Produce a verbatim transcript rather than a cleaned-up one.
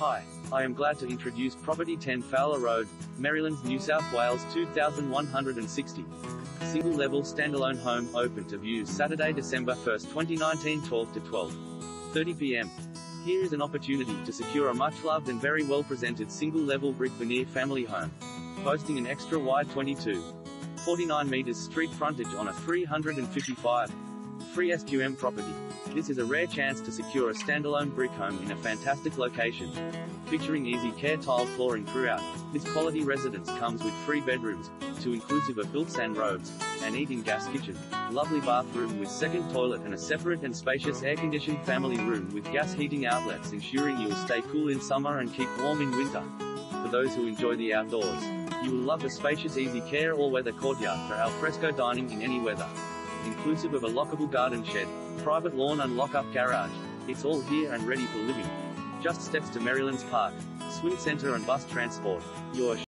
Hi, I am glad to introduce property ten Fowler Road, Merrylands, New South Wales two thousand one hundred sixty. Single level standalone home, open to view Saturday, December first twenty nineteen, twelve to twelve thirty p m Here is an opportunity to secure a much loved and very well presented single level brick veneer family home, boasting an extra wide twenty-two point four nine meters street frontage on a three hundred fifty-five free S Q M property. This is a rare chance to secure a standalone brick home in a fantastic location, featuring easy care tile flooring throughout. This quality residence comes with three bedrooms, two inclusive of built sand roads, an eating gas kitchen, lovely bathroom with second toilet and a separate and spacious air-conditioned family room with gas heating outlets, ensuring you will stay cool in summer and keep warm in winter. For those who enjoy the outdoors, you will love a spacious easy care all-weather courtyard for al fresco dining in any weather, inclusive of a lockable garden shed, private lawn and lock-up garage. It's all here and ready for living. Just steps to Merrylands Park, swim centre and bus transport. Your